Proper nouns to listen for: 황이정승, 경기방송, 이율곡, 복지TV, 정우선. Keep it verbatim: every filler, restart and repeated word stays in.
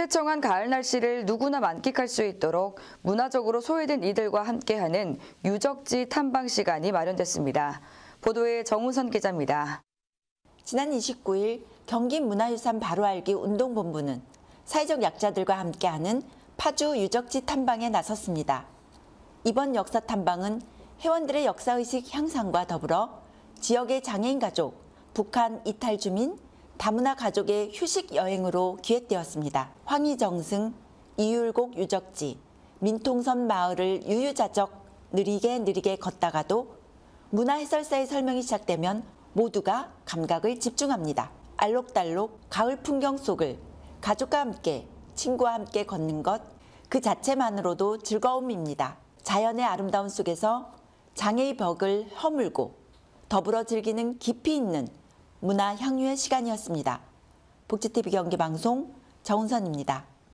태청한 가을 날씨를 누구나 만끽할 수 있도록 문화적으로 소외된 이들과 함께하는 유적지 탐방 시간이 마련됐습니다. 보도에 정우선 기자입니다. 지난 이십구일 경기문화유산 바로알기 운동본부는 사회적 약자들과 함께하는 파주 유적지 탐방에 나섰습니다. 이번 역사 탐방은 회원들의 역사의식 향상과 더불어 지역의 장애인 가족, 북한 이탈 주민, 다문화 가족의 휴식 여행으로 기획되었습니다. 황이정승, 이율곡 유적지, 민통선 마을을 유유자적 느리게 느리게 걷다가도 문화해설사의 설명이 시작되면 모두가 감각을 집중합니다. 알록달록 가을 풍경 속을 가족과 함께 친구와 함께 걷는 것 그 자체만으로도 즐거움입니다. 자연의 아름다움 속에서 장애의 벽을 허물고 더불어 즐기는 깊이 있는 문화 향유의 시간이었습니다. 복지티비 경기방송 정은선입니다.